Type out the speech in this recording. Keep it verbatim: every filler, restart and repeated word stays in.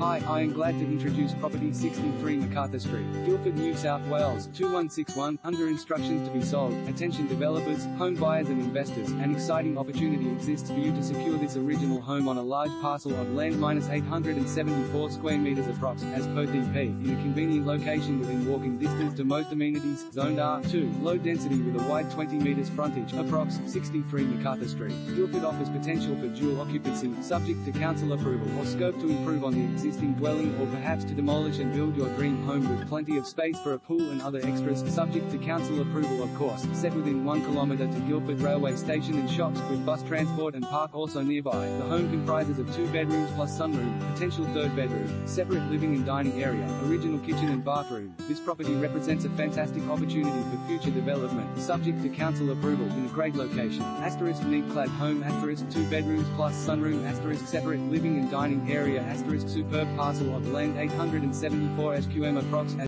Hi, I am glad to introduce property sixty-three MacArthur Street, Guildford, New South Wales, two one six one, under instructions to be sold. Attention developers, home buyers and investors, an exciting opportunity exists for you to secure this original home on a large parcel of land minus eight hundred seventy-four square metres approx, as per D P, in a convenient location within walking distance to most amenities, zoned R two, low density with a wide twenty metres frontage, approx, sixty-three MacArthur Street. Guildford offers potential for dual occupancy, subject to council approval or scope to improve on the existing existing dwelling or perhaps to demolish and build your dream home with plenty of space for a pool and other extras, subject to council approval of course, set within one kilometre to Guildford railway station and shops, with bus transport and park also nearby. The home comprises of two bedrooms plus sunroom, potential third bedroom, separate living and dining area, original kitchen and bathroom. This property represents a fantastic opportunity for future development, subject to council approval, in a great location, asterisk neat clad home, asterisk two bedrooms plus sunroom, asterisk separate living and dining area, asterisk superb parcel of land eight hundred seventy-four square meters approx.